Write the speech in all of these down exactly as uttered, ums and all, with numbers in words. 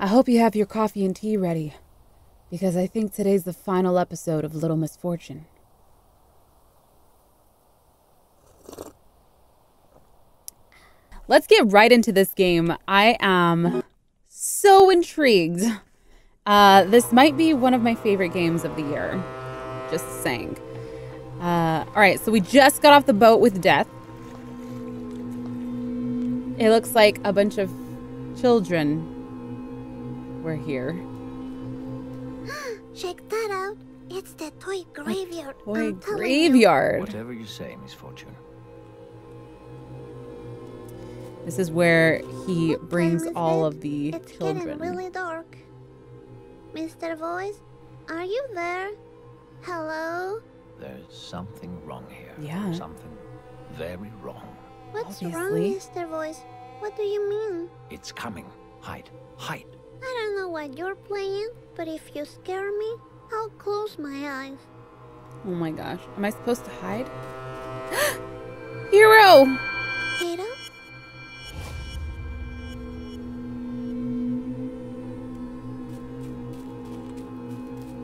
I hope you have your coffee and tea ready, because I think today's the final episode of Little Misfortune. Let's get right into this game. I am so intrigued. Uh, this might be one of my favorite games of the year. Just saying. Uh, all right, so we just got off the boat with Death. It looks like a bunch of children were here. Check that out. It's the toy graveyard. The toy graveyard. Whatever you say, Misfortune. This is where he what brings all it? of the it's children. It's getting really dark. Mister Voice, are you there? Hello? There's something wrong here. Yeah. Something very wrong. What's Obviously. wrong, Mister Voice? What do you mean? It's coming. Hide. Hide. I don't know what you're playing, but if you scare me, I'll close my eyes. Oh my gosh. Am I supposed to hide? Hero! Hero?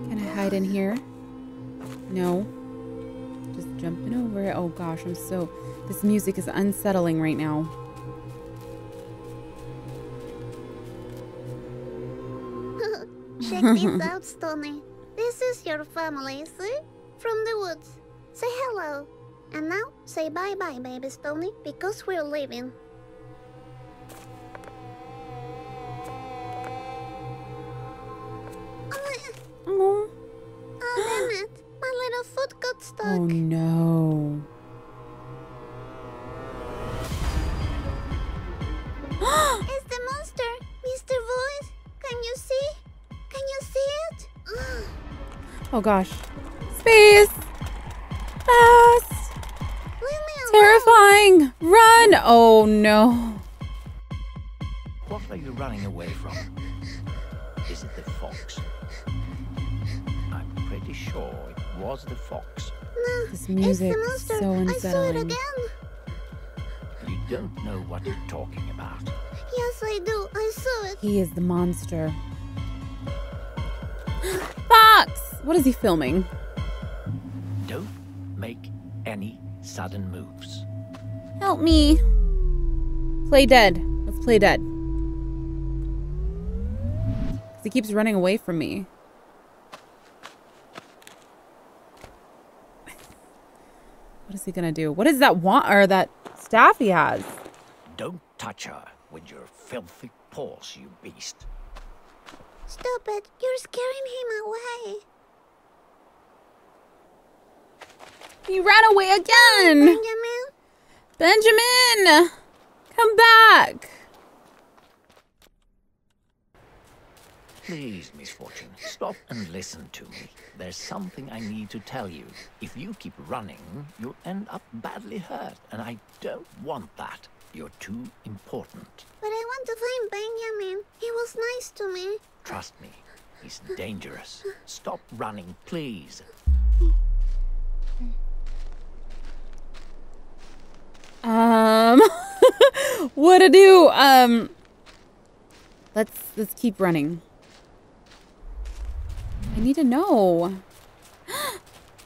Can I hide in here? No. Just jumping over it. Oh gosh, I'm so... This music is unsettling right now. Check this out, Stony. This is your family, see? From the woods. Say hello. And now, say bye-bye, baby Stony, because we're leaving. Oh, oh damn it. My little foot got stuck. Oh, no. It's the monster, Mister Voice. Can you see? Can you see it? Oh gosh. Space! Fast! Terrifying! Run! Oh no. What are you running away from? Is it the fox? I'm pretty sure it was the fox. No, this music it's the monster. Is so unsettling. I saw it again. You don't know what you're talking about. Yes, I do. I saw it. He is the monster. Fox! What is he filming? Don't make any sudden moves. Help me. Play dead. Let's play dead. He keeps running away from me. What is he gonna do? What is that want or that staff he has? Don't touch her with your filthy paws, you beast. Stop it. You're scaring him away. He ran away again. Benjamin? Benjamin! Come back. Please, Misfortune, stop and listen to me. There's something I need to tell you. If you keep running, you'll end up badly hurt, and I don't want that. You're too important. But I want to find Benjamin. He was nice to me. Trust me, he's dangerous. Stop running, please. Um, what to do? Um, let's let's keep running. I need to know.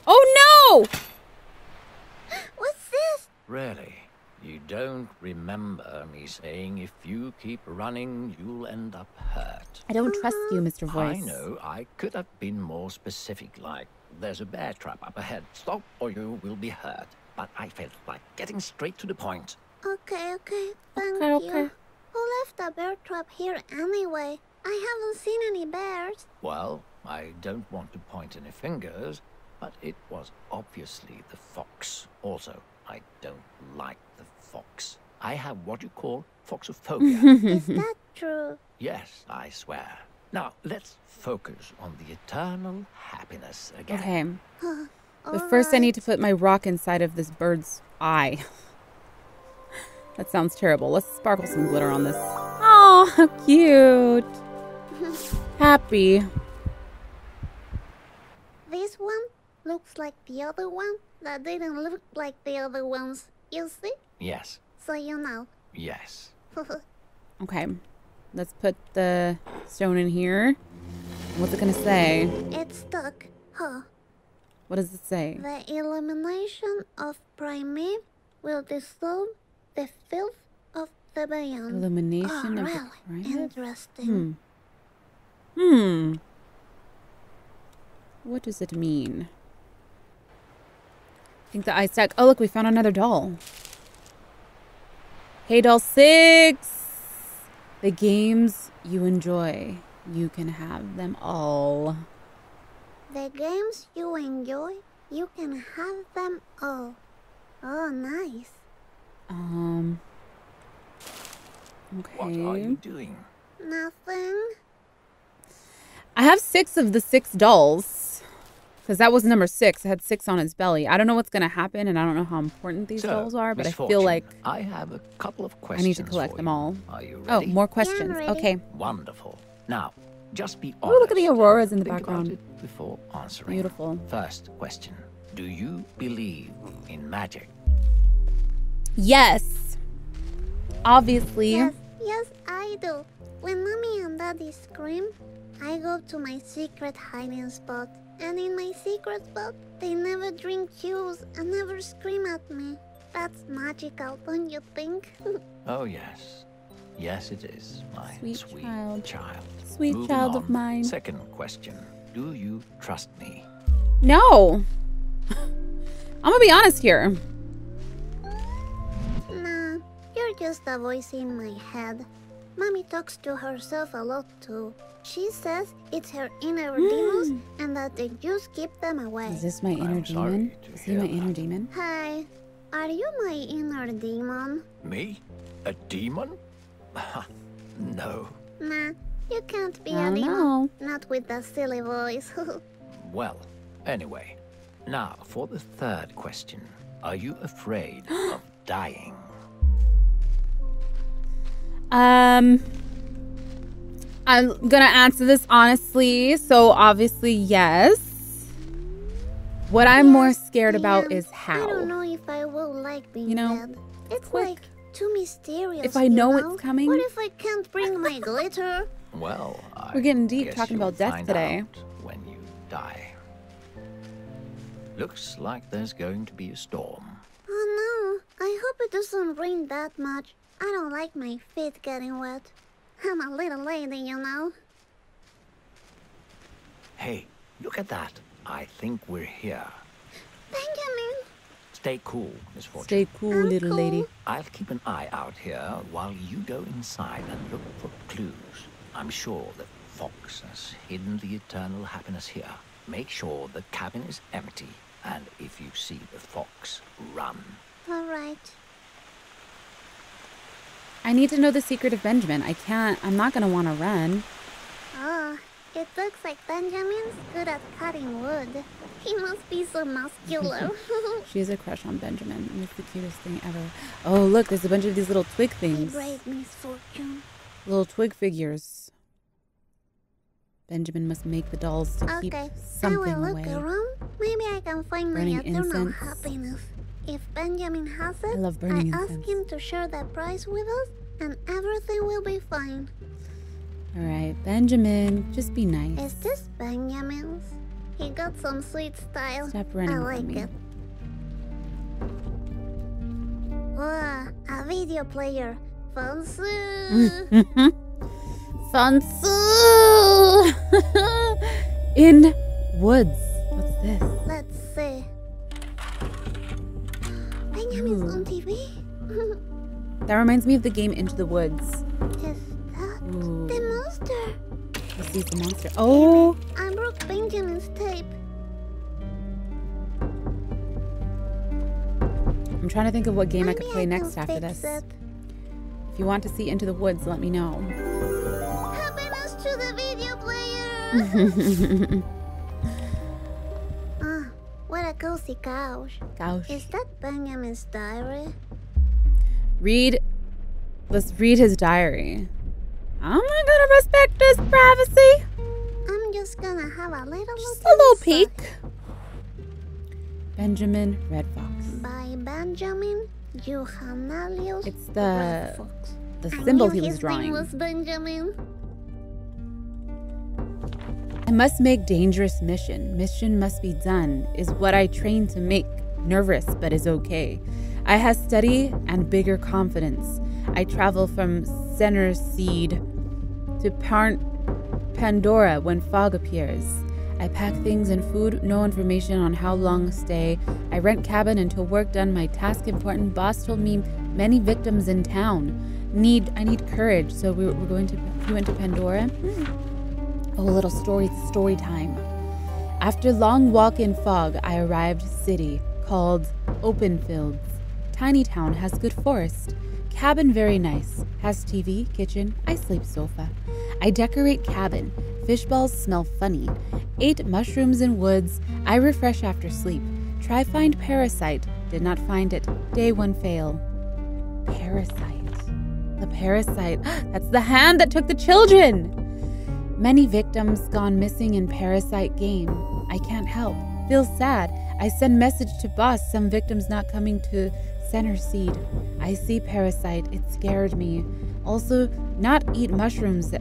Oh no! What's this? Really? You don't remember me saying if you keep running, you'll end up hurt. I don't trust you, Mister Voice. I know. I could have been more specific, like, there's a bear trap up ahead. Stop or you will be hurt. But I felt like getting straight to the point. Okay, okay. Thank okay, you. Okay. Who left a bear trap here anyway? I haven't seen any bears. Well, I don't want to point any fingers, but it was obviously the fox. Also, I don't like the fox. I have what you call foxophobia. Is that true? Yes, I swear. Now, let's focus on the eternal happiness again. Okay. But first, right. I need to put my rock inside of this bird's eye. That sounds terrible. Let's sparkle some glitter on this. Oh, how cute. Happy. This one looks like the other one that didn't look like the other ones. You see? Yes. So you know. Yes. Okay. Let's put the stone in here. What's it gonna say? It's stuck, huh? What does it say? The elimination of primate will dissolve the filth of the beyond. Elimination oh, of really the primate? Interesting. Hmm. Hmm. What does it mean? I think the eye stack. Oh, look, we found another doll. Hey, doll six. The games you enjoy, you can have them all. The games you enjoy, you can have them all. Oh, nice. Um. Okay. What are you doing? Nothing. I have six of the six dolls. Because that was number six. It had six on its belly. I don't know what's going to happen, and I don't know how important these so, dolls are, but Misfortune, I feel like I have a couple of questions. I need to collect them all. Are you ready? Oh, more questions. Yeah, okay. Wonderful. Now, just be honest. Oh, look at the auroras in the Think background. About it before answering. Beautiful. First question. Do you believe in magic? Yes. Obviously. Yes, yes, I do. When Mommy and Daddy scream, I go to my secret hiding spot. And in my secret book, they never drink juice and never scream at me. That's magical, don't you think? Oh, yes. Yes, it is, my sweet, sweet child. child. Sweet Moving child on. of mine. Second question. Do you trust me? No. I'm gonna be honest here. Nah, you're just a voice in my head. Mommy talks to herself a lot, too. She says it's her inner mm. demons and that the Jews keep them away. Is this my inner I'm demon? Is he my that. inner demon? Hi, are you my inner demon? Me? A demon? No. Nah, you can't be I a demon. Know. Not with that silly voice. Well, anyway. Now, for the third question. Are you afraid of dying? Um, I'm gonna answer this honestly, so obviously yes. What yes, I'm more scared about is how. I don't know if I will like being you know, dead. It's quick. like too mysterious. If I know, know it's coming. What if I can't bring my glitter? Well, I we're getting deep talking about death today. When you die, looks like there's going to be a storm. Oh no! I hope it doesn't rain that much. I don't like my feet getting wet. I'm a little lady, you know. Hey, look at that. I think we're here. Benjamin! Stay cool, Misfortune. Stay cool, I'm little cool. lady. I'll keep an eye out here while you go inside and look for clues. I'm sure the fox has hidden the eternal happiness here. Make sure the cabin is empty. And if you see the fox, run. All right. I need to know the secret of Benjamin. I can't. I'm not going to want to run. Oh, it looks like Benjamin's good at cutting wood. He must be so muscular. She has a crush on Benjamin. It's the cutest thing ever. Oh, look. There's a bunch of these little twig things. Great misfortune. Little twig figures. Benjamin must make the dolls to okay. keep something away. Okay, I will look away. around. Maybe I can find Burning my eternal incense. happiness. If Benjamin has it, I, love I ask him to share that prize with us, and everything will be fine. All right, Benjamin, just be nice. Is this Benjamin's? He got some sweet style. Stop running I like me. it. Wow, a video player. Fansu! Fansu! In woods. What's this? Let's see. Benjamin's Ooh. on T V. That reminds me of the game Into the Woods. Is that Ooh. the monster? This is the monster. Oh! I broke Benjamin's tape. I'm trying to think of what game Maybe I could play I next after this. It. If you want to see Into the Woods, let me know. Happiness to the video player! What a cozy couch. Couch. Is that Benjamin's diary? Read. Let's read his diary. I'm not gonna respect his privacy. I'm just gonna have a little Just a little peek. Benjamin Red Fox. By Benjamin Johanalius It's the Red Fox. the symbol he was drawing. I knew his name was Benjamin. I must make dangerous mission. Mission must be done, is what I trained to make. Nervous, but is okay. I have steady and bigger confidence. I travel from Center Seed to Pan Pandora when fog appears. I pack things and food, no information on how long stay. I rent cabin until work done. My task important. Boss told me many victims in town. Need I need courage, so we, we're going to go into Pandora. Oh, little story story time. After long walk in fog, I arrived city called Openfield. Tiny town has good forest. Cabin very nice. Has T V, kitchen, I sleep sofa. I decorate cabin. Fish balls smell funny. Ate mushrooms in woods. I refresh after sleep. Try find parasite. Did not find it. Day one fail. Parasite. The parasite. That's the hand that took the children. Many victims gone missing in parasite game. I can't help. Feel sad. I send message to boss. Some victims not coming to Center Seed. I see parasite. It scared me. Also, not eat mushrooms.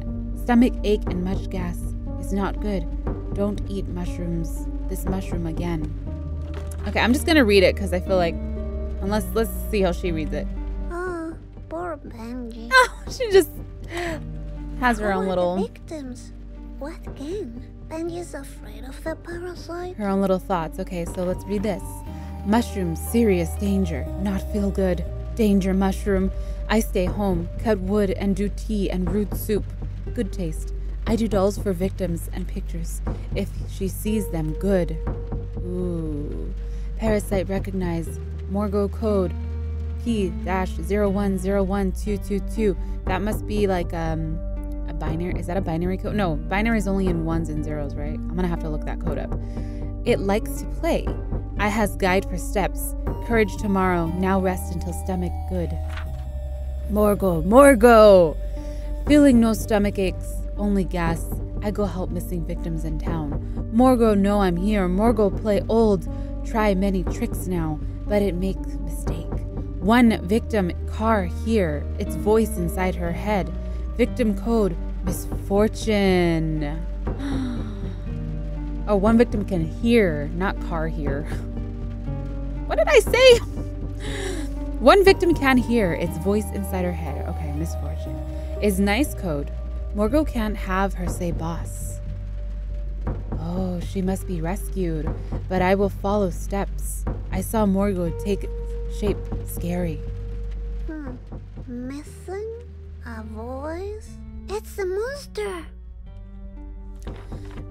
Stomach ache and much gas. It's not good. Don't eat mushrooms. This mushroom again. Okay, I'm just gonna read it because I feel like, unless let's see how she reads it. Oh, poor Benji. Oh, she just has her own little victims. What game? Benji's afraid of the parasite. Her own little thoughts. Okay, so let's read this. Mushroom, serious danger. Not feel good. Danger mushroom. I stay home, cut wood and do tea and root soup. Good taste. I do dolls for victims and pictures. If she sees them, good. Ooh. Parasite recognized. Morgo code P zero one zero one two two two. That must be like um a binary. Is that a binary code? No, binary is only in ones and zeros, right? I'm gonna have to look that code up. It likes to play. I has guide for steps. Courage tomorrow. Now rest until stomach good. Morgo, Morgo! Feeling no stomach aches. Only gas. I go help missing victims in town. Morgo know I'm here. Morgo play old. Try many tricks now, but it makes mistake. One victim car here. Its voice inside her head. Victim code misfortune. Oh, one victim can hear, not car here. What did I say? One victim can hear. Its voice inside her head. Okay, misfortune is nice code. Morgo can't have her say boss. Oh, she must be rescued, but I will follow steps. I saw Morgo take shape scary. Hmm. Missing a voice? It's the monster.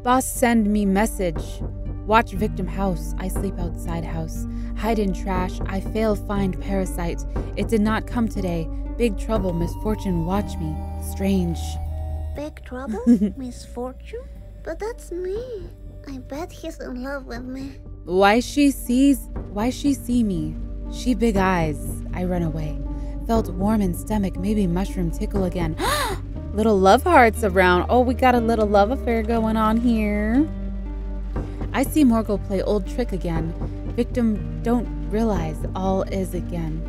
Boss send me message. Watch victim house. I sleep outside house. Hide in trash. I fail find parasite. It did not come today. Big trouble, misfortune, watch me. Strange. Big trouble? Misfortune? But that's me. I bet he's in love with me. Why she sees... Why she see me? She big eyes. I run away. Felt warm in stomach. Maybe mushroom tickle again. Little love hearts around. Oh, we got a little love affair going on here. I see Morgo play old trick again. Victim don't realize all is again.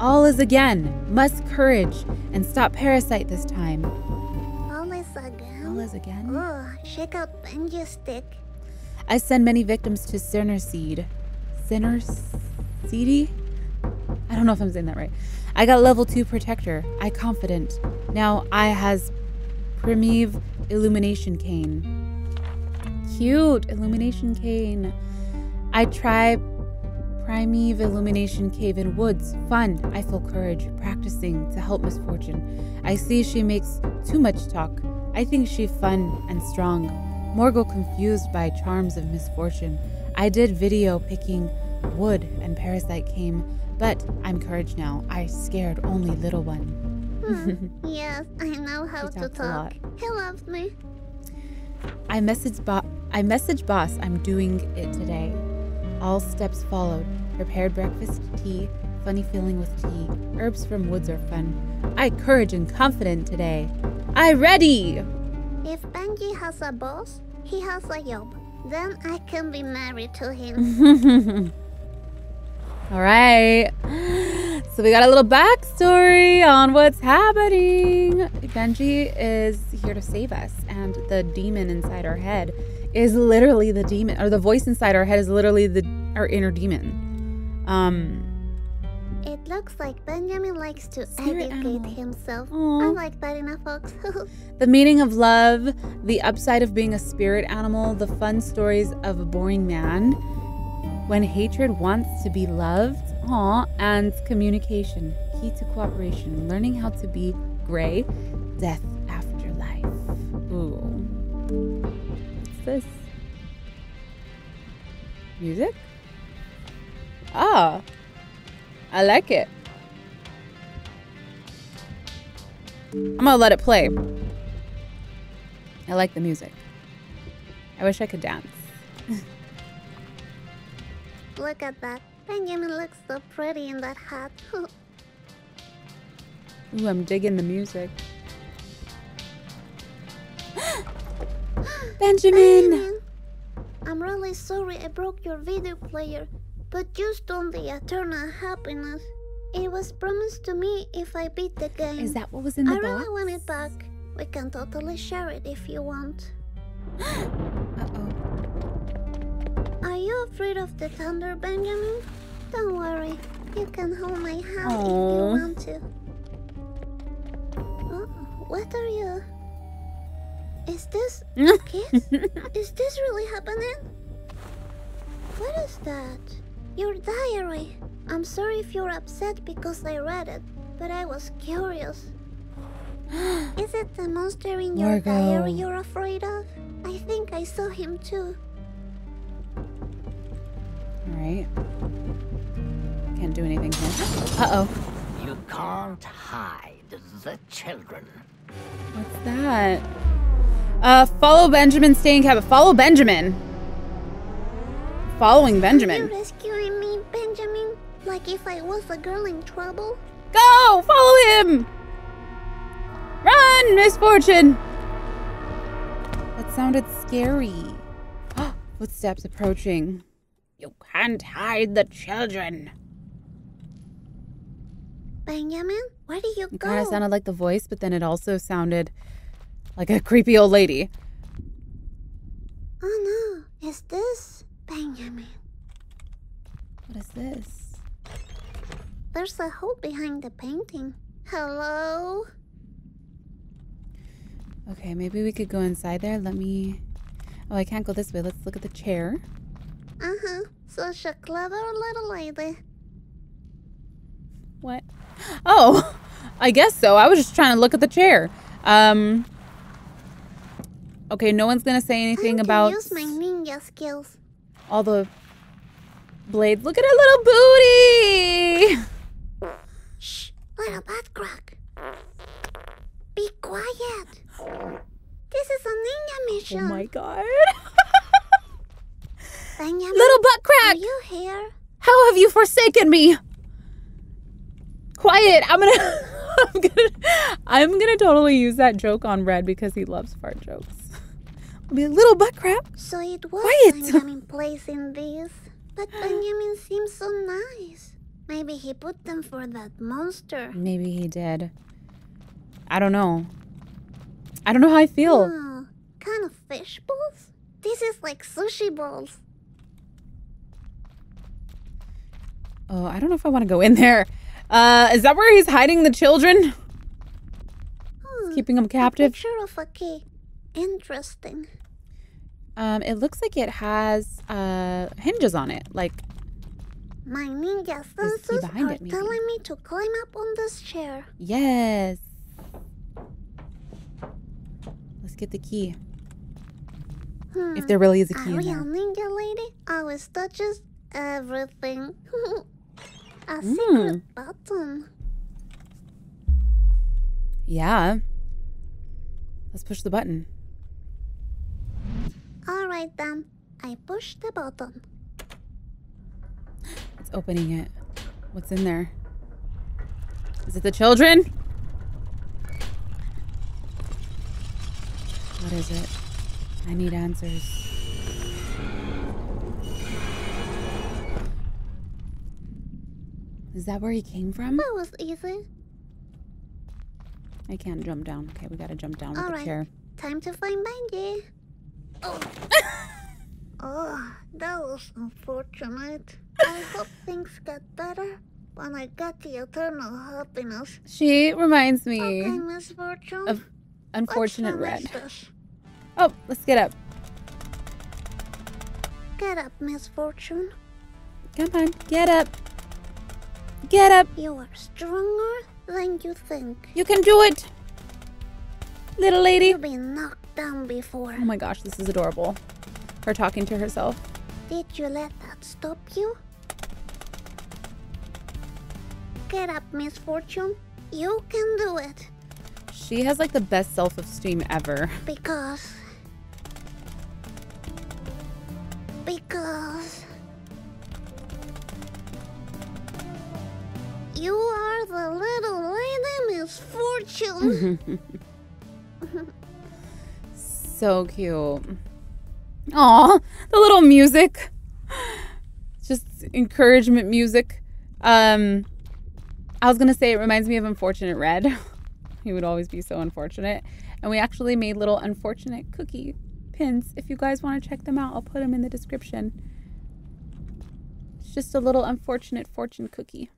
All is again. Must courage and stop parasite this time. Again. All is again. Oh, check out Benji's stick. I send many victims to Center Seed. Center Seedy? I don't know if I'm saying that right. I got level two protector. I confident. Now I has primitive illumination cane. Cute illumination cane. I try primitive illumination cave in woods. Fun. I feel courage practicing to help misfortune. I see she makes too much talk. I think she fun and strong. Morgo confused by charms of misfortune. I did video picking wood and parasite came, but I'm courage now. I scared only little one. Hmm. Yes, I know how to talk. He loves me. I message bo I message boss. I'm doing it today. All steps followed. Prepared breakfast, tea, funny feeling with tea. Herbs from woods are fun. I courage and confident today. I ready! If Benji has a boss, he has a job. Then I can be married to him. Alright. So we got a little backstory on what's happening. Benji is here to save us, and the demon inside our head is literally the demon, or the voice inside our head is literally the our inner demon. Um, it looks like Benjamin likes to educate animal. himself. Aww. I like that in a fox. The meaning of love, the upside of being a spirit animal, the fun stories of a boring man, when hatred wants to be loved, aw, and communication, key to cooperation, learning how to be gray, death after life. Ooh. What's this? Music? Ah, I like it. I'm gonna let it play. I like the music. I wish I could dance. Look at that. Benjamin looks so pretty in that hat. Ooh, I'm digging the music. Benjamin! Benjamin! I'm really sorry I broke your video player, but you stole the eternal happiness. It was promised to me if I beat the game. Is that what was in the I box? I really want it back. We can totally share it if you want. Uh-oh. Are you afraid of the thunder, Benjamin? Don't worry, you can hold my hand Aww. if you want to. Oh, what are you? Is this a kiss? Is this really happening? What is that? Your diary. I'm sorry if you're upset because I read it, but I was curious. Is it the monster in your Morgo. diary you're afraid of? I think I saw him too. Alright. Can't do anything here. Uh oh. You can't hide the children. What's that? Uh, follow Benjamin, staying cabin. Follow Benjamin. Following Benjamin. Are you rescuing me, Benjamin? Like if I was a girl in trouble? Go! Follow him! Run, Misfortune! That sounded scary. Footsteps approaching. You can't hide the children. Benjamin, where do you go? It kind of sounded like the voice, but then it also sounded like a creepy old lady. Oh no, is this Benjamin? What is this? There's a hole behind the painting. Hello? Okay, maybe we could go inside there. Let me... Oh, I can't go this way. Let's look at the chair. Uh-huh. Such a clever little lady. What? Oh, I guess so. I was just trying to look at the chair. Um. Okay, no one's gonna say anything about. I can use my ninja skills. All the blades. Look at her little booty. Shh, little butt crack. Be quiet. This is a ninja mission. Oh my god. Benjamin, little butt crack! Are you here? How have you forsaken me? Quiet! I'm gonna, I'm gonna, I'm gonna totally use that joke on Red because he loves fart jokes. I'll be a little butt crap. So it was Quiet. Benjamin placing these, but Benjamin seems so nice. Maybe he put them for that monster. Maybe he did. I don't know. I don't know how I feel. Oh, kind of fish balls. This is like sushi balls. Oh, I don't know if I want to go in there. Uh, is that where he's hiding the children? Hmm, he's keeping them captive? A picture of a key. Interesting. Um, it looks like it has uh, hinges on it. Like, my ninja senses are it, telling me to climb up on this chair. Yes. Let's get the key. Hmm, if there really is a key. A real ninja lady always touches everything. A mm. secret button. Yeah. Let's push the button. Alright then. I pushed the button. It's opening it. What's in there? Is it the children? What is it? I need answers. Is that where he came from? That was easy. I can't jump down. Okay, we gotta jump down All with the right. chair. Time to find Benji. Oh. Oh, that was unfortunate. I hope things got better when I got the eternal happiness. She reminds me okay, Misfortune. Of unfortunate Red. This? Oh, let's get up. Get up, Misfortune. Come on, get up. Get up. You are stronger than you think. You can do it, little lady. You've been knocked down before. Oh my gosh, this is adorable. Her talking to herself. Did you let that stop you? Get up, Misfortune. You can do it. She has like the best self-esteem ever. Because... Because... You are the little lady Misfortune. So cute. Aw, the little music. Just encouragement music. Um, I was gonna say it reminds me of Unfortunate Red. He would always be so unfortunate. And we actually made little unfortunate cookie pins. If you guys want to check them out, I'll put them in the description. It's just a little unfortunate fortune cookie.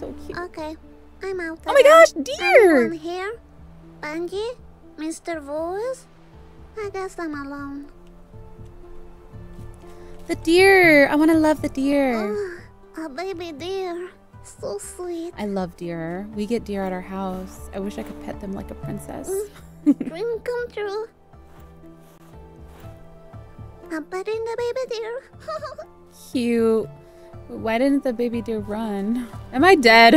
So cute. Okay, I'm out. Oh my gosh, dear! Anyone here? Benji? Mister Voice? I guess I'm alone. The deer! I want to love the deer. Oh, a baby deer. So sweet. I love deer. We get deer at our house. I wish I could pet them like a princess. Mm, dream come true. I'm petting the baby deer. Cute. Why didn't the baby deer run? Am I dead?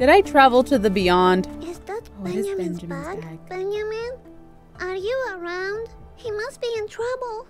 Did I travel to the beyond? Is that oh, Benjamin's, Benjamin's bag? bag? Benjamin, are you around? He must be in trouble.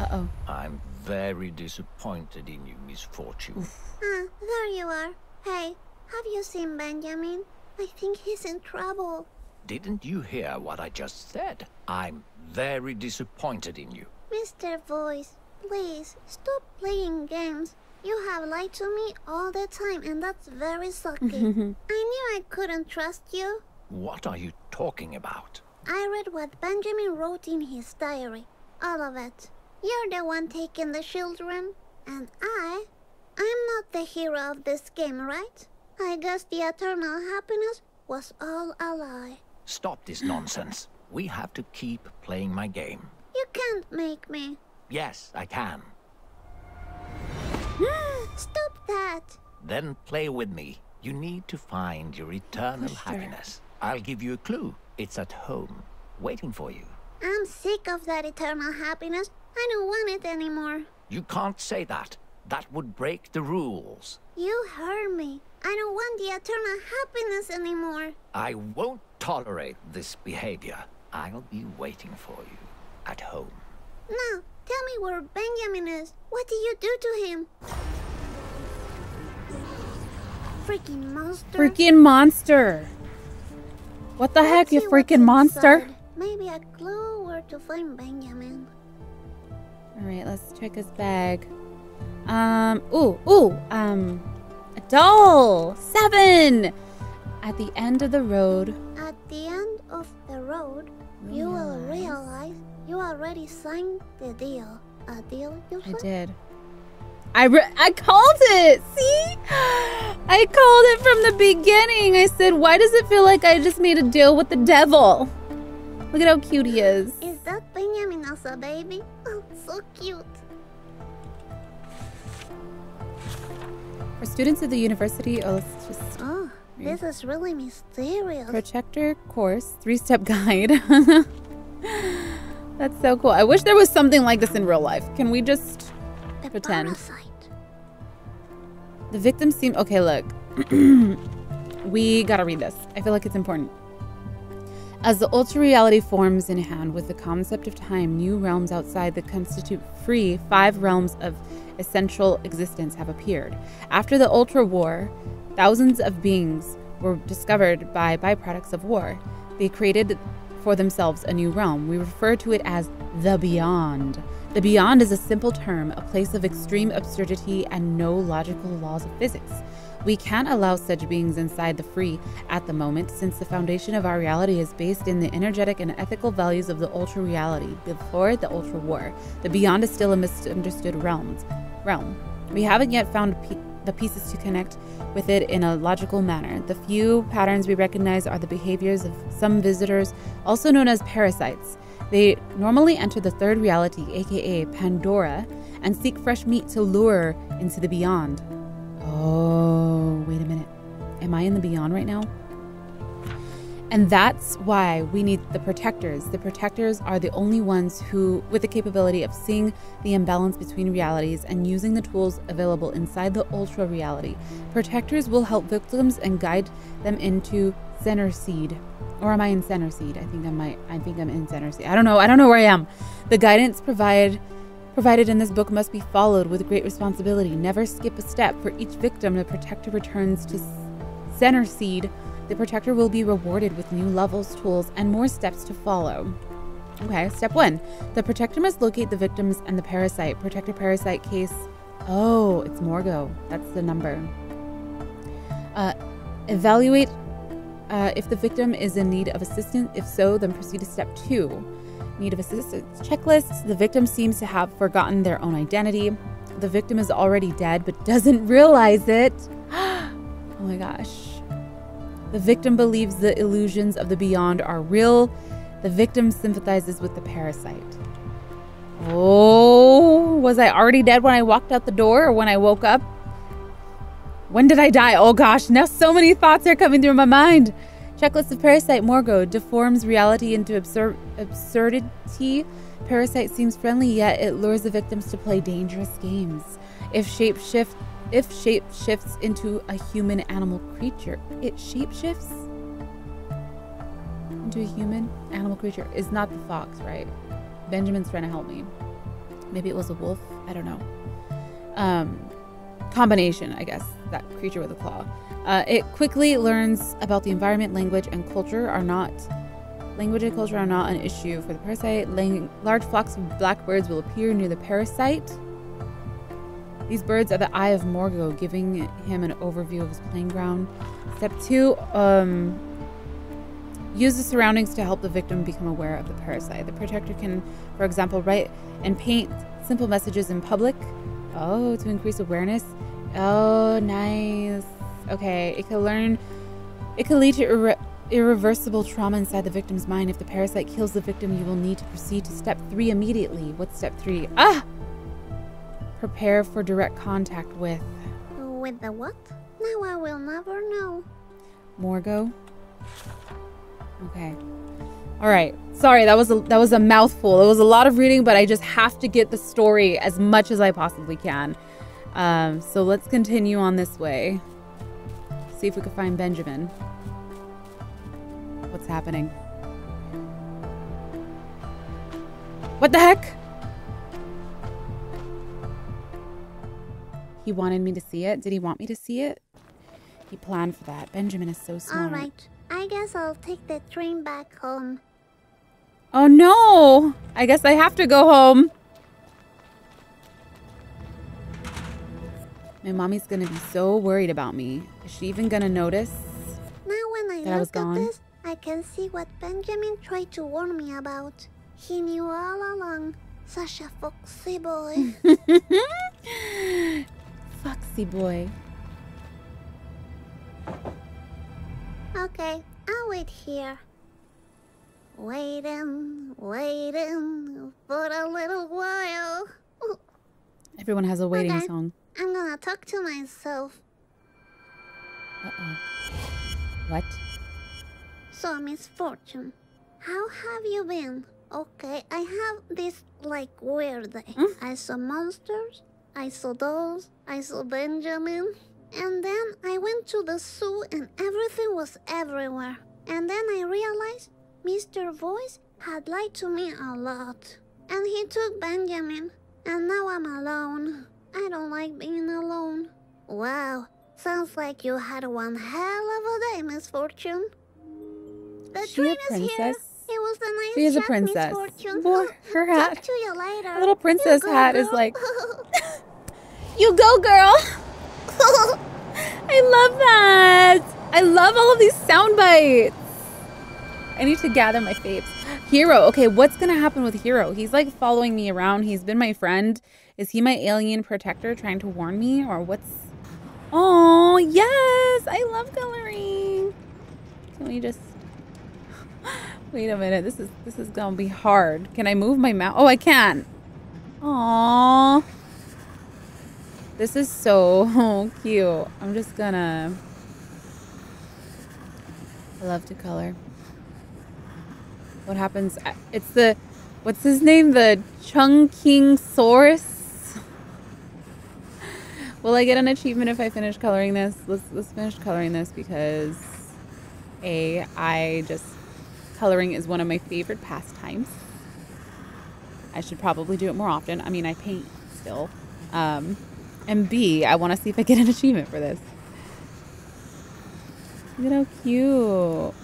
Uh-oh. I'm very disappointed in you, Misfortune. Ah, there you are. Hey, have you seen Benjamin? I think he's in trouble. Didn't you hear what I just said? I'm very disappointed in you. Mister Voice, please, stop playing games. You have lied to me all the time, and that's very sucky. I knew I couldn't trust you. What are you talking about? I read what Benjamin wrote in his diary. All of it. You're the one taking the children, and I... I'm not the hero of this game, right? I guess the eternal happiness was all a lie. Stop this nonsense. We have to keep playing my game. You can't make me. Yes, I can. Stop that. Then play with me. You need to find your eternal happiness. I'll give you a clue. It's at home, waiting for you. I'm sick of that eternal happiness. I don't want it anymore. You can't say that. That would break the rules. You heard me. I don't want the eternal happiness anymore. I won't tolerate this behavior. I'll be waiting for you at home. No. Tell me where Benjamin is. What did you do to him? Freaking monster. Freaking monster. What the Let's heck, you freaking monster? Inside. Maybe a clue where to find Benjamin. Alright, let's check his bag. Um, ooh, ooh, um, a doll. Seven. At the end of the road. At the end of the road, realize. you will realize you already signed the deal. A deal you signed? I did. I re I called it. See? I called it from the beginning. I said, why does it feel like I just made a deal with the devil? Look at how cute he is. Is that Benjamin as a baby? Oh, so cute. For students at the university, oh, let's just... Oh, this is really mysterious. Projector course, three-step guide. That's so cool. I wish there was something like this in real life. Can we just the pretend? Parasite. The victim seemed... Okay, look. We gotta read this. I feel like it's important. As the ultra reality forms in hand with the concept of time, new realms outside that constitute free five realms of essential existence have appeared. After the ultra war, thousands of beings were discovered by byproducts of war. They created... for themselves a new realm. We refer to it as the beyond. The beyond is a simple term, a place of extreme absurdity and no logical laws of physics. We can't allow such beings inside the free at the moment, since the foundation of our reality is based in the energetic and ethical values of the ultra reality before the ultra war. The beyond is still a misunderstood realm. Realm. We haven't yet found the pieces to connect with it in a logical manner. The few patterns we recognize are the behaviors of some visitors, also known as parasites. They normally enter the third reality, aka Pandora, and seek fresh meat to lure into the beyond. Oh, wait a minute. Am I in the beyond right now? And that's why we need the protectors. The protectors are the only ones who, with the capability of seeing the imbalance between realities and using the tools available inside the ultra reality. Protectors will help victims and guide them into Center Seed. Or am I in Center Seed? I think I might. I think I'm in Center Seed. I don't know. I don't know where I am. The guidance provided provided in this book must be followed with great responsibility. Never skip a step. For each victim, the protector returns to Center Seed. The protector will be rewarded with new levels, tools, and more steps to follow. Okay, step one. The protector must locate the victims and the parasite. Protector parasite case. Oh, it's Morgo. That's the number. Uh, evaluate Uh, if the victim is in need of assistance. If so, then proceed to step two. Need of assistance checklists. The victim seems to have forgotten their own identity. The victim is already dead but doesn't realize it. Oh my gosh. The victim believes the illusions of the beyond are real. The victim sympathizes with the parasite. Oh, was I already dead when I walked out the door or when I woke up? When did I die? Oh gosh, now so many thoughts are coming through my mind. Checklist of parasite. Morgo deforms reality into absur absurdity. Parasite seems friendly, yet it lures the victims to play dangerous games. If shape shift, if shape shifts into a human animal creature, it shape shifts into a human animal creature. It's not the fox, right? Benjamin's trying to help me. Maybe it was a wolf. I don't know. Um, combination, I guess. That creature with a claw. Uh, it quickly learns about the environment. Language and culture are not language and culture are not an issue for the parasite. Lang large flocks of blackbirds will appear near the parasite. These birds are the eye of Morgo, giving him an overview of his playing ground. Step two: um, use the surroundings to help the victim become aware of the parasite. The protector can, for example, write and paint simple messages in public. Oh, to increase awareness. Oh, nice. Okay, it can learn. It can lead to irre irreversible trauma inside the victim's mind. If the parasite kills the victim, you will need to proceed to step three immediately. What's step three? Ah! Prepare for direct contact with. With the what? Now I will never know. Morgo. Okay. All right. Sorry, that was a, that was a mouthful. It was a lot of reading, but I just have to get the story as much as I possibly can. Um, so let's continue on this way. See if we can find Benjamin. What's happening? What the heck? He wanted me to see it? Did he want me to see it? He planned for that. Benjamin is so smart. Alright, I guess I'll take the train back home. Oh no! I guess I have to go home. My mommy's gonna be so worried about me. Is she even gonna notice? Now when I look at this, I can see what Benjamin tried to warn me about. He knew all along. Such a foxy boy. Foxy boy. Okay, I'll wait here. Waiting, waiting for a little while. Ooh. Everyone has a waiting okay. song. I'm gonna talk to myself. Uh-oh. What? So, Misfortune, how have you been? Okay, I have this, like, weird day. Mm? I saw monsters, I saw dolls, I saw Benjamin. And then I went to the zoo and everything was everywhere. And then I realized Mister Voice had lied to me a lot. And he took Benjamin. And now I'm alone. I don't like being alone. Wow, sounds like you had one hell of a day, Misfortune. The train is here. It was the nice she is a princess. Well, her hat, a little princess go, hat girl. Is like, you go, girl. I love that. I love all of these sound bites. I need to gather my faves. Hero. Okay, what's going to happen with Hero? He's like following me around. He's been my friend. Is he my alien protector trying to warn me or what's... Oh, yes. I love coloring. Can we just... Wait a minute. This is this is going to be hard. Can I move my mouse? Oh, I can. Aww. This is so cute. I'm just going to... I love to color. What happens? It's the... What's his name? The Chungking Source? Will I get an achievement if I finish coloring this? Let's, let's finish coloring this because... A, I just... Coloring is one of my favorite pastimes. I should probably do it more often. I mean, I paint still. Um, and B, I want to see if I get an achievement for this. Look at how cute.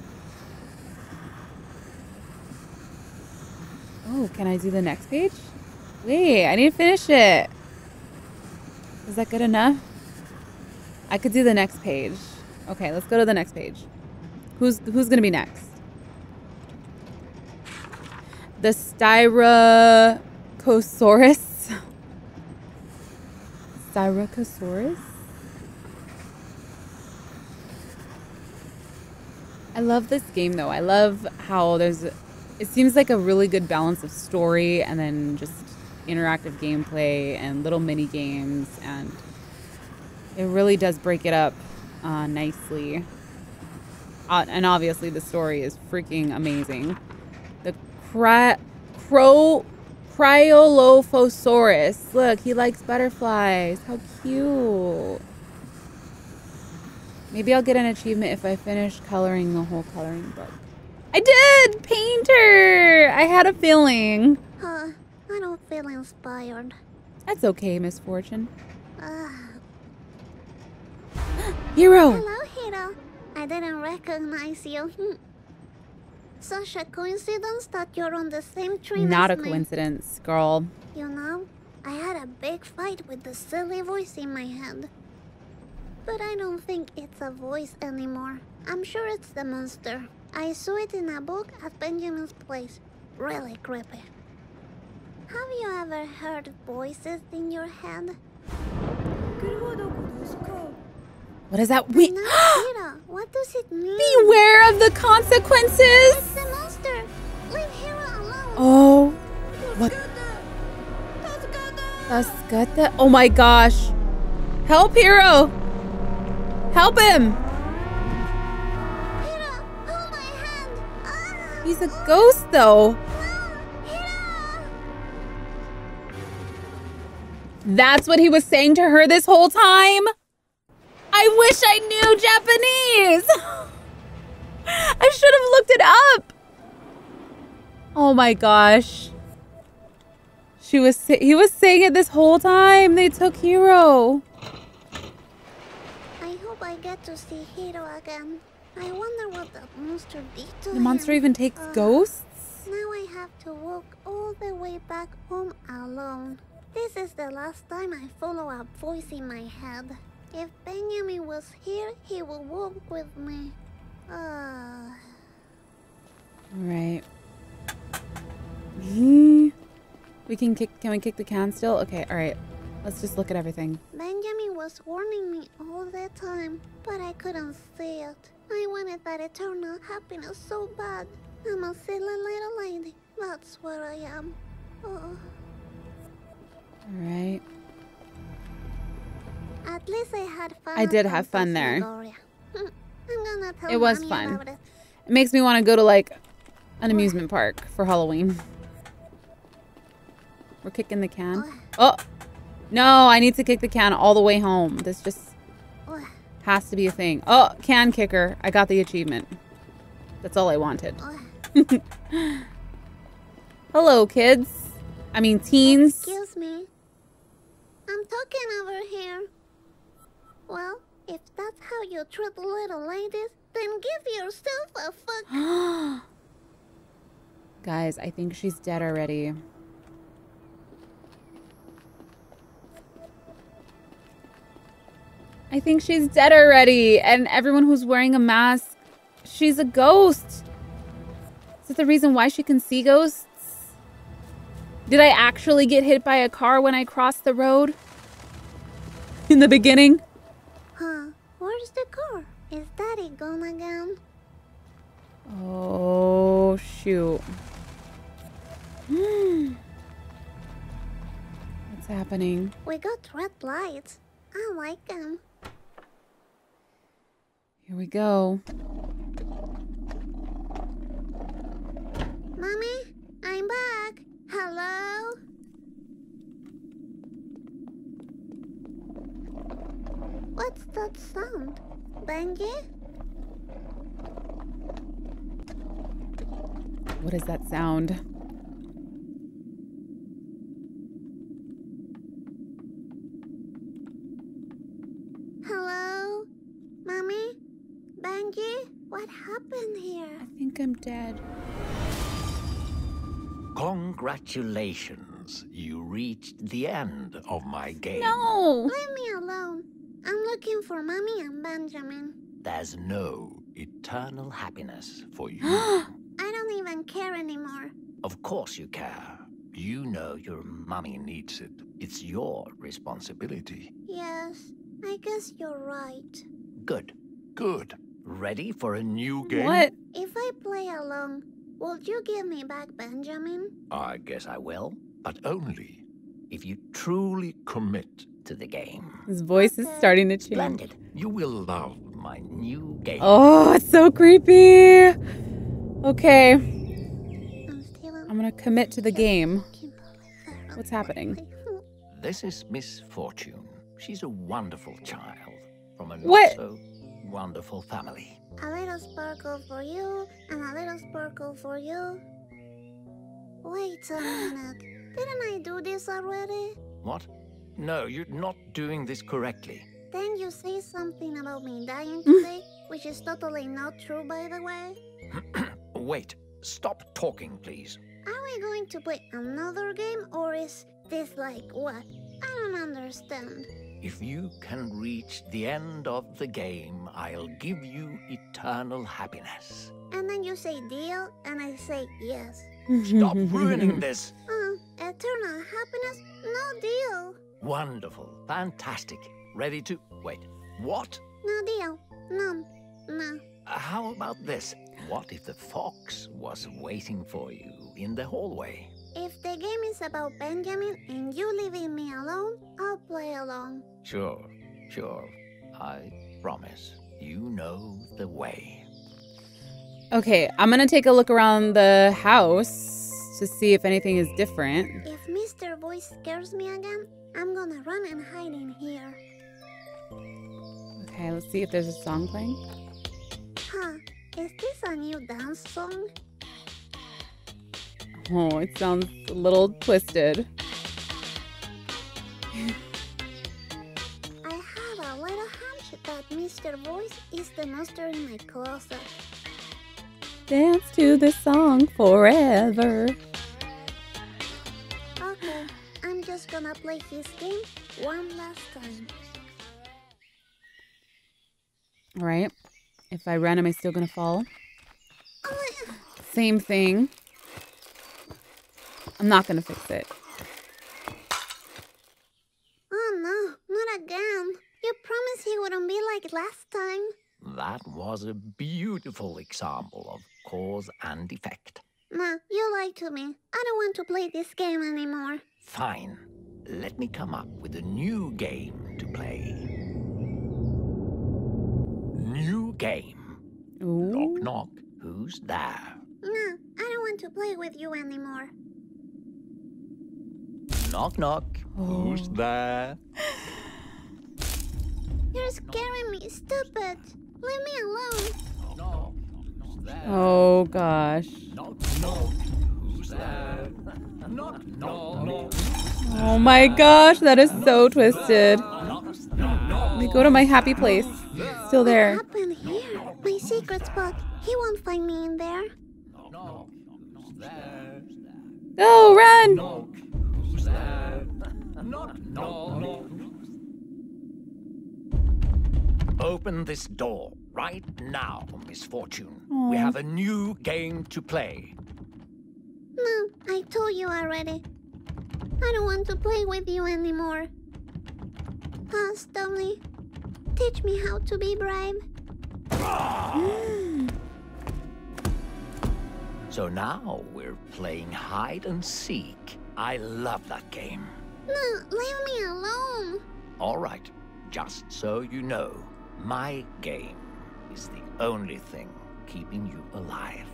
Oh, can I do the next page? Wait, I need to finish it. Is that good enough? I could do the next page. Okay, let's go to the next page. Who's who's gonna be next? The Styracosaurus. Styracosaurus? I love this game though. I love how there's a, it seems like a really good balance of story and then just interactive gameplay and little mini games, and it really does break it up uh, nicely. Uh, and obviously the story is freaking amazing. The cry cro cryolophosaurus. Look, he likes butterflies. How cute. Maybe I'll get an achievement if I finish coloring the whole coloring book. I did! Painter! I had a feeling. Huh. I don't feel inspired. That's okay, Misfortune. Uh, Hero! Hello, Hero. I didn't recognize you. Hm. Such a coincidence that you're on the same train. Not as a me. Coincidence, girl. You know, I had a big fight with the silly voice in my head. But I don't think it's a voice anymore. I'm sure it's the monster. I saw it in a book at Benjamin's place. Really creepy. Have you ever heard voices in your head? What is that? We Hero, what does it mean? Beware of the consequences! It's the monster! Leave Hero alone! Oh, what? Tascata. Oh my gosh! Help Hero! Help him! He's a ghost, though. No, that's what he was saying to her this whole time? I wish I knew Japanese. I should have looked it up. Oh my gosh. She was he was saying it this whole time. They took Hero. I hope I get to see Hero again. I wonder what the monster did to him. The monster even takes uh, ghosts? Now I have to walk all the way back home alone. This is the last time I follow a voice in my head. If Benjamin was here, he would walk with me. Uh... Alright. We can kick- can we kick the can still? Okay, alright. Let's just look at everything. Benjamin was warning me all the time, but I couldn't see it. I wanted that eternal happiness so bad. I'm a silly little lady. That's what I am. Oh. Alright. At least I had fun. I did have fun there. I'm gonna tell it was fun. About it. It makes me want to go to like an amusement park for Halloween. We're kicking the can. Oh! No, I need to kick the can all the way home. This just... has to be a thing. Oh, can kicker. I got the achievement. That's all I wanted. Hello, kids. I mean, teens. Excuse me. I'm talking over here. Well, if that's how you treat little ladies, then give yourself a fuck. Guys, I think she's dead already. I think she's dead already. And everyone who's wearing a mask, she's a ghost. Is that the reason why she can see ghosts? Did I actually get hit by a car when I crossed the road? In the beginning? Huh, where's the car? Is Daddy gone again? Oh, shoot. What's happening? We got red lights. I like them. Here we go. Mommy, I'm back. Hello? What's that sound? Benji? What is that sound? Hello? Mommy? Benji? What happened here? I think I'm dead. Congratulations. You reached the end of my game. No! Leave me alone. I'm looking for Mommy and Benjamin. There's no eternal happiness for you. I don't even care anymore. Of course you care. You know your Mommy needs it. It's your responsibility. Yes, I guess you're right. Good. Good. Ready for a new game? What? If I play alone, will you give me back Benjamin? I guess I will, but only if you truly commit to the game. His voice is starting to change. Splendid. You will love my new game. Oh, it's so creepy. Okay. I'm gonna commit to the game. What's happening? This is Miss Fortune. She's a wonderful child from a not so wonderful family. A little sparkle for you, and a little sparkle for you. Wait a minute. Didn't I do this already? What? No, you're not doing this correctly. Then you say something about me dying today, which is totally not true, by the way. Wait, stop talking, please. Are we going to play another game, or is this like what? I don't understand. If you can reach the end of the game, I'll give you eternal happiness. And then you say deal, and I say yes. Stop ruining this. Uh, eternal happiness? No deal. Wonderful. Fantastic. Ready to... Wait. What? No deal. No. No. Uh, how about this? What if the fox was waiting for you in the hallway? If the game is about Benjamin and you leaving me alone, I'll play along. Sure. Sure. I promise. You know the way. Okay. I'm going to take a look around the house to see if anything is different. If Mister Voice scares me again, I'm gonna run and hide in here. Okay, let's see if there's a song playing. Huh, is this a new dance song? Oh, it sounds a little twisted. I have a little hunch that Mister Voice is the monster in my closet. Dance to this song forever. Okay. I'm just gonna play his game one last time. Alright. If I run, am I still gonna fall? Oh, yeah. Same thing. I'm not gonna fix it. Oh no, not again. You promised he wouldn't be like last time. That was a beautiful example of cause and effect. Ma, you lied to me. I don't want to play this game anymore. Fine. Let me come up with a new game to play. New game. Ooh. Knock, knock. Who's there? No, I don't want to play with you anymore. Knock, knock. Oh. Who's there? You're scaring me, stupid. Leave me alone. Knock, knock. Who's there? Oh, gosh. Knock, knock. Who's there? Knock, knock, knock. Oh my gosh, that is so twisted. Let me go to my happy place. Still there. What happened here? My secret spot. He won't find me in there. Oh, run! Who's there? Knock, knock, knock. Open this door right now, Misfortune. Aww. We have a new game to play. No, I told you already. I don't want to play with you anymore. Pass, Dumbly. Teach me how to be brave. Ah! So now we're playing hide and seek. I love that game. No, leave me alone. All right, just so you know, my game is the only thing keeping you alive.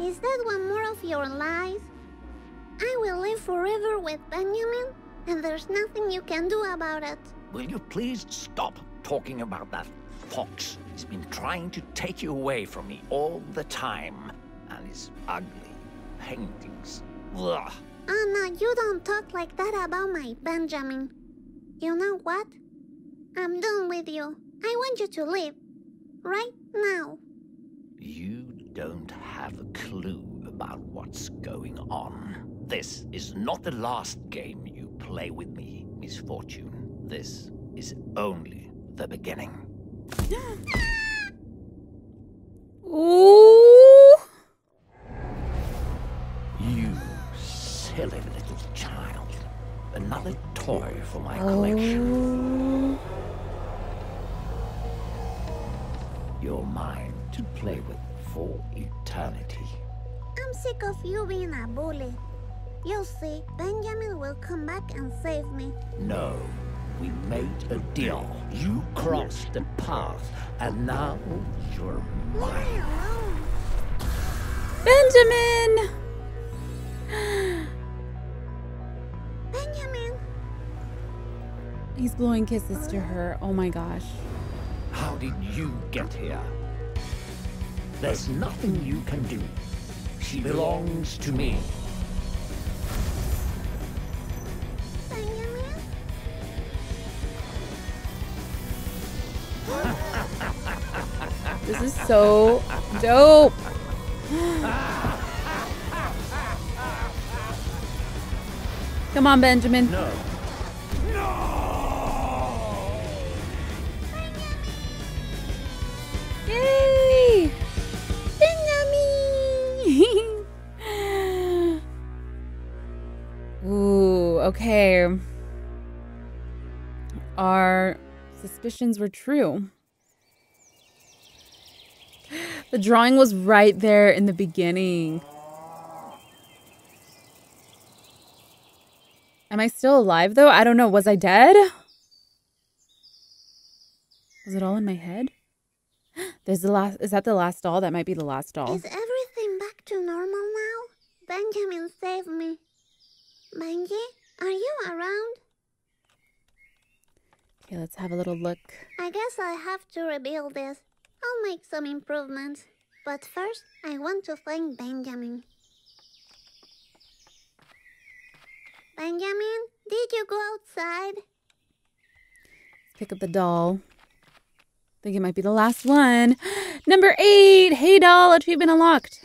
Is that one more of your lies? I will live forever with Benjamin, and there's nothing you can do about it. Will you please stop talking about that fox? He's been trying to take you away from me all the time. And his ugly paintings. Ugh. Anna, you don't talk like that about my Benjamin. You know what? I'm done with you. I want you to leave. Right now. You don't have a clue about what's going on. This is not the last game you play with me, Misfortune. This is only the beginning. Ooh. You silly little child. Another toy for my collection. Oh. You're mine to play with for eternity. I'm sick of you being a bully. You'll see, Benjamin will come back and save me. No. We made a deal. You crossed the path, and now you're mine. Benjamin! Benjamin! He's blowing kisses to her. Oh my gosh. How did you get here? There's nothing you can do. She belongs to me. This is so dope. Come on, Benjamin. No. No. Yay! Benjamin. Ooh. Okay. Our suspicions were true. The drawing was right there in the beginning. Am I still alive, though? I don't know. Was I dead? Was it all in my head? There's the last. Is that the last doll? That might be the last doll. Is everything back to normal now? Benjamin, save me. Benji, are you around? Okay, let's have a little look. I guess I have to rebuild this. I'll make some improvements, but first I want to find Benjamin. Benjamin, did you go outside? Pick up the doll. I think it might be the last one. Number eight! Hey doll, a treatment unlocked.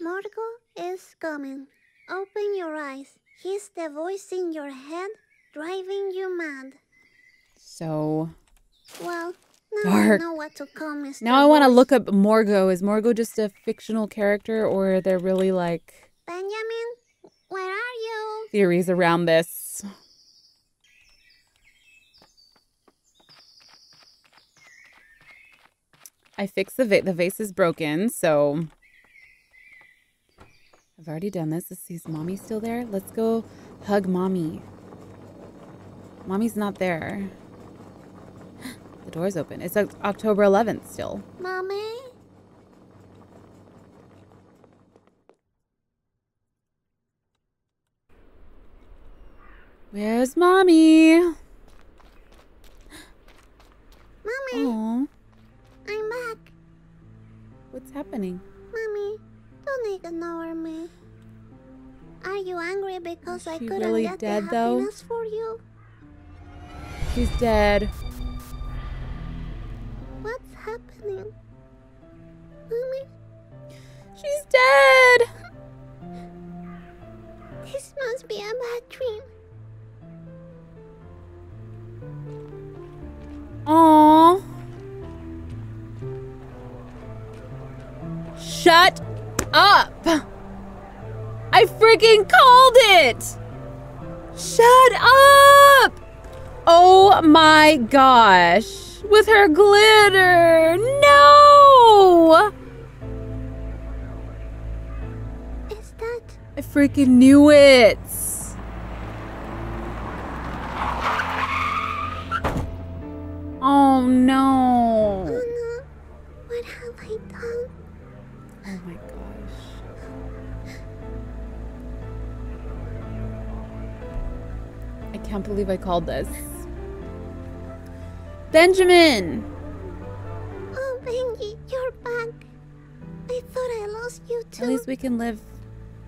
Morgo is coming. Open your eyes. He's the voice in your head driving you mad. So... Well... Now I know what to call Mister Now I want to look up Morgo. Is Morgo just a fictional character, or are there really, like... Benjamin, where are you? Theories around this. I fixed the vase. The vase is broken, so... I've already done this. Let's see, is Mommy still there? Let's go hug Mommy. Mommy's not there. The door's open. It's October eleventh still. Mommy? Where's Mommy? Mommy? Aww. I'm back. What's happening? Mommy, don't ignore me. Are you angry because I couldn't really get dead, the happiness though? for you? She's dead. What's happening? Mommy? She's dead! Shut up! I freaking called it! Shut up! Oh my gosh. With her glitter. No! Is that... I freaking knew it. Oh no. Oh no. What have I done? Oh my gosh. I can't believe I called this. Benjamin! Oh, Benji, you're back. I thought I lost you too. At least we can live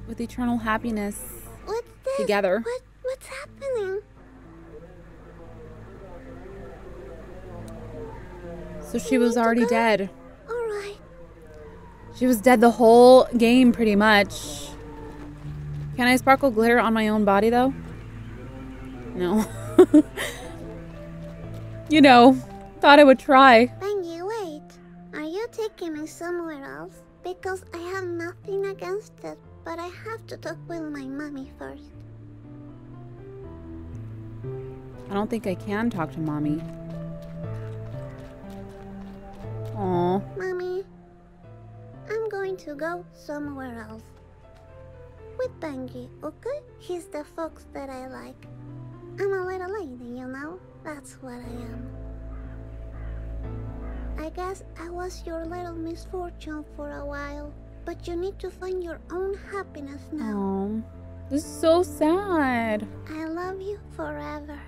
with eternal happiness. What's this? Together. What, what's happening? So she was already dead. Alright. She was dead the whole game, pretty much. Can I sparkle glitter on my own body, though? No. You know, thought I would try. Benji, wait. Are you taking me somewhere else? Because I have nothing against it, but I have to talk with my mommy first. I don't think I can talk to mommy. Aww. Mommy, I'm going to go somewhere else. With Benji, okay? He's the fox that I like. I'm a little lady, you know? That's what I am. I guess I was your little misfortune for a while, but you need to find your own happiness now. Aww. This is so sad. I love you forever.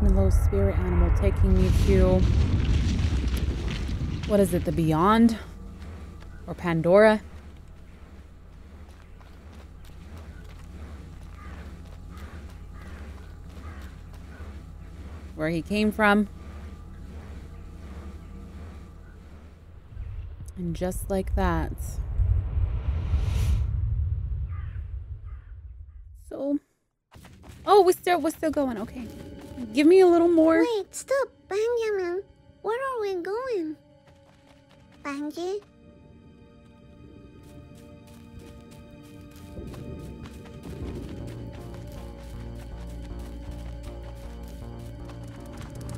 My little spirit animal taking me to, what is it, the Beyond or Pandora? Where he came from. And just like that. So, oh, we're still, we're still going, okay. Give me a little more. Wait, stop, Benjamin. Where are we going? Benji?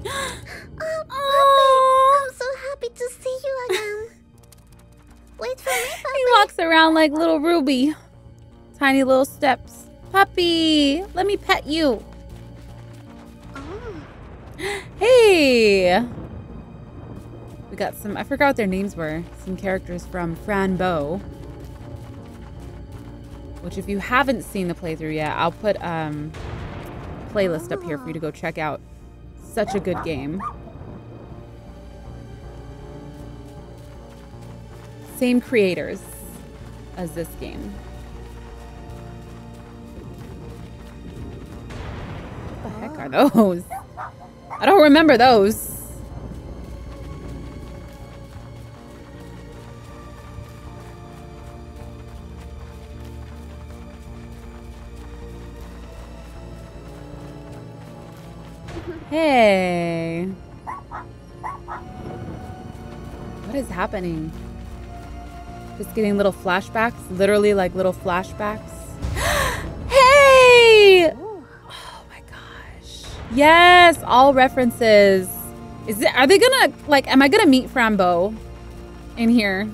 Oh, oh. I'm so happy to see you again. Wait for me, puppy. He walks around like little Ruby. Tiny little steps. Puppy, let me pet you. Hey! We got some, I forgot what their names were, some characters from Fran Bow. Which if you haven't seen the playthrough yet, I'll put um, a playlist up here for you to go check out. Such a good game. Same creators as this game. What the heck are those? I don't remember those. Hey. What is happening? Just getting little flashbacks, literally like little flashbacks. Hey! Yes, all references. Is it, are they gonna, like, am I gonna meet Fran Bow in here?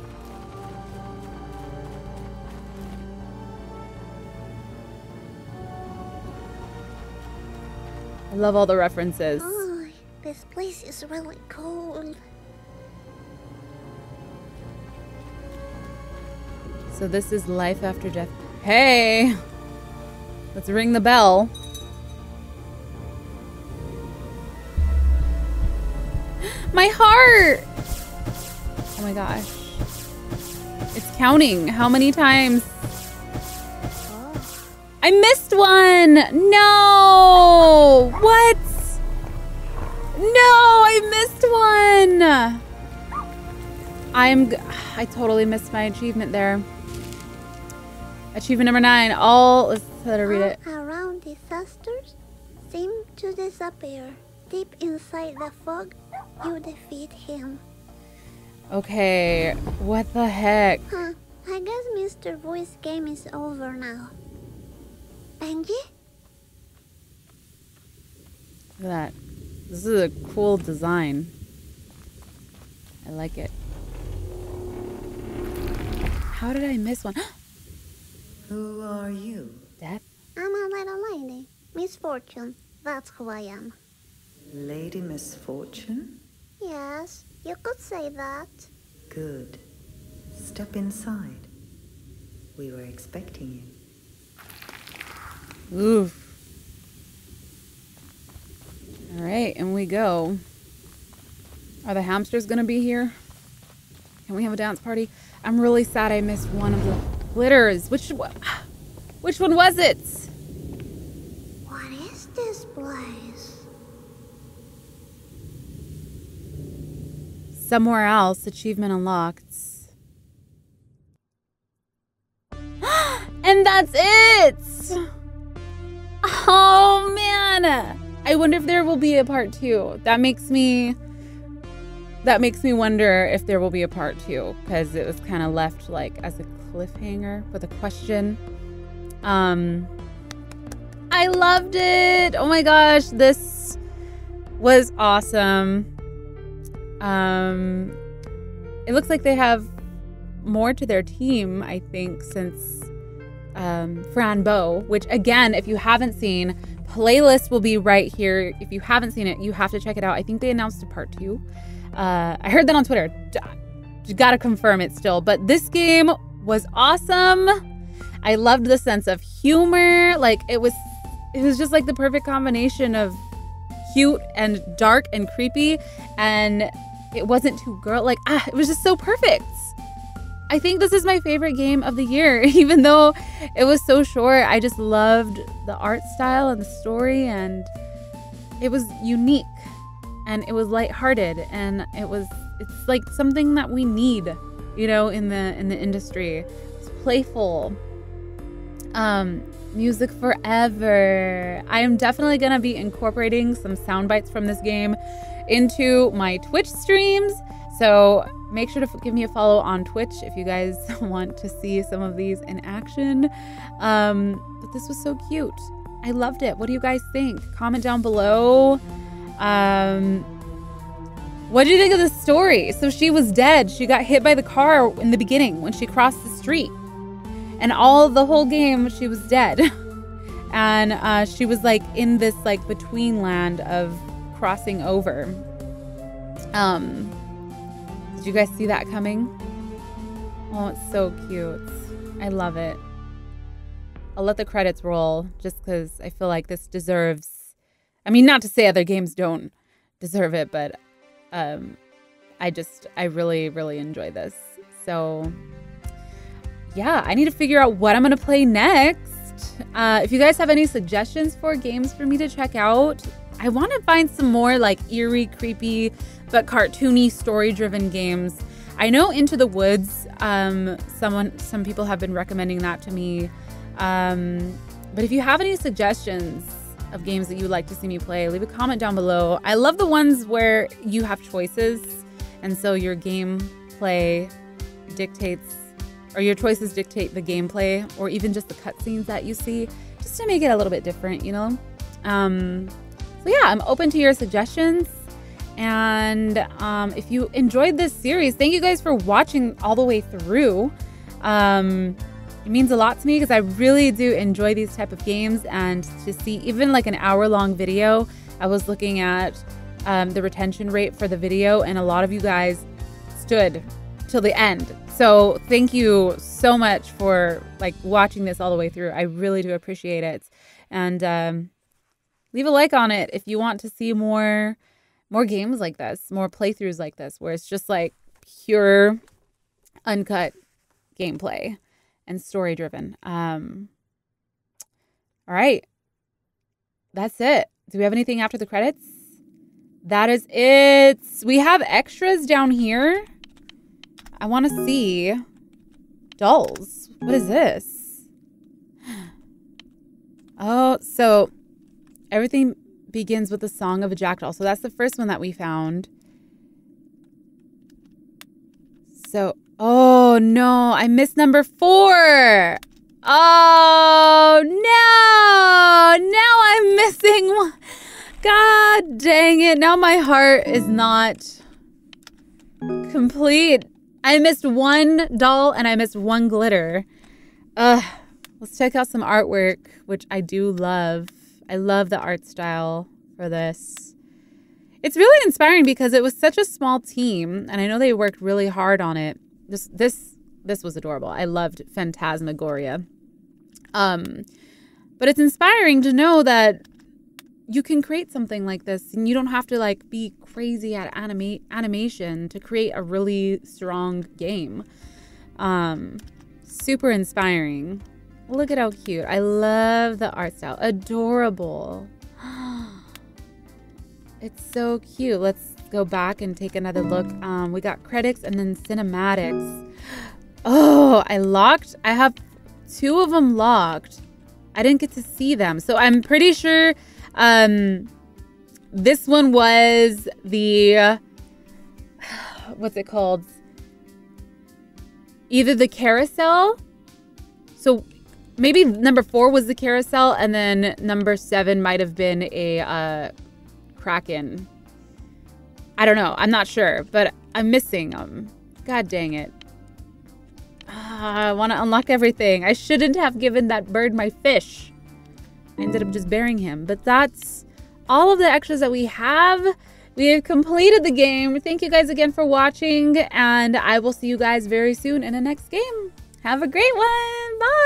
I love all the references. Oh, this place is really cold. So this is life after death. Hey, let's ring the bell. My heart! Oh my gosh. It's counting. How many times? Oh. I missed one! No! What? No, I missed one! I am... G I totally missed my achievement there. Achievement number nine. All... Let's let her read it. All around disasters seem to disappear. Deep inside the fog, you defeat him. Okay. What the heck? Huh. I guess Mister Boy's game is over now. Benji? Look at that. This is a cool design. I like it. How did I miss one? Who are you? Death? I'm a little lady. Misfortune. That's who I am. Lady Misfortune? Yes, you could say that. Good. Step inside. We were expecting you. Oof. All right, and we go. Are the hamsters gonna be here? Can we have a dance party? I'm really sad I missed one of the glitters. Which, which one was it? What is this place? Somewhere else, achievement unlocked. And that's it! Oh man! I wonder if there will be a part two. That makes me... That makes me wonder if there will be a part two, because it was kind of left like as a cliffhanger with a question. Um, I loved it. Oh my gosh, this was awesome. Um, it looks like they have more to their team, I think, since um, Fran Bow, which again, if you haven't seen, playlist will be right here. If you haven't seen it, you have to check it out. I think they announced a part two. Uh, I heard that on Twitter. You gotta confirm it still. But this game was awesome. I loved the sense of humor. Like it was, it was just like the perfect combination of cute and dark and creepy. And it wasn't too girl. Like ah, it was just so perfect. I think this is my favorite game of the year, even though it was so short. I just loved the art style and the story, and it was unique. And it was lighthearted, and it was—it's like something that we need, you know, in the in the industry. It's playful. Um, music forever. I am definitely gonna be incorporating some sound bites from this game into my Twitch streams. So make sure to give me a follow on Twitch if you guys want to see some of these in action. Um, but this was so cute. I loved it. What do you guys think? Comment down below. Um, what do you think of the story? So she was dead. She got hit by the car in the beginning when she crossed the street, and all the whole game she was dead. And uh, she was like in this like between land of crossing over. Um, did you guys see that coming? Oh, it's so cute. I love it. I'll let the credits roll just because I feel like this deserves. I mean, not to say other games don't deserve it, but um, I just, I really, really enjoy this. So yeah, I need to figure out what I'm going to play next. Uh, if you guys have any suggestions for games for me to check out, I want to find some more like eerie, creepy, but cartoony, story-driven games. I know Into the Woods, um, someone, some people have been recommending that to me. Um, but if you have any suggestions of games that you would like to see me play, leave a comment down below. I love the ones where you have choices, and so your gameplay dictates, or your choices dictate the gameplay, or even just the cutscenes that you see, just to make it a little bit different, you know? Um, so yeah, I'm open to your suggestions, and um, if you enjoyed this series, thank you guys for watching all the way through. Um, It means a lot to me because I really do enjoy these type of games, and to see even like an hour long video, I was looking at um, the retention rate for the video, and a lot of you guys stood till the end. So thank you so much for like watching this all the way through. I really do appreciate it. And um, leave a like on it if you want to see more, more games like this, more playthroughs like this, where it's just like pure uncut gameplay and story driven. Um, all right. That's it. Do we have anything after the credits? That is it. We have extras down here. I want to see dolls. What is this? Oh, so everything begins with the song of a jackdaw. So that's the first one that we found. So, oh no, I missed number four. Oh no, now I'm missing one. God dang it. Now my heart is not complete. I missed one doll and I missed one glitter. Uh, let's check out some artwork, which I do love. I love the art style for this. It's really inspiring because it was such a small team and I know they worked really hard on it. This this this was adorable. I loved Phantasmagoria. Um, but it's inspiring to know that you can create something like this and you don't have to like be crazy at anima- animation to create a really strong game. Um, super inspiring. Look at how cute. I love the art style. Adorable. It's so cute. Let's go back and take another look. Um, we got credits and then cinematics. Oh, I locked. I have two of them locked. I didn't get to see them. So I'm pretty sure... Um, this one was the, what's it called? Either the carousel. So maybe number four was the carousel. And then number seven might've been a, uh, Kraken. I don't know. I'm not sure, but I'm missing them. God dang it. Ah, I want to unlock everything. I shouldn't have given that bird my fish. I ended up just burying him. But that's all of the extras that we have. We have completed the game. Thank you guys again for watching. And I will see you guys very soon in the next game. Have a great one. Bye.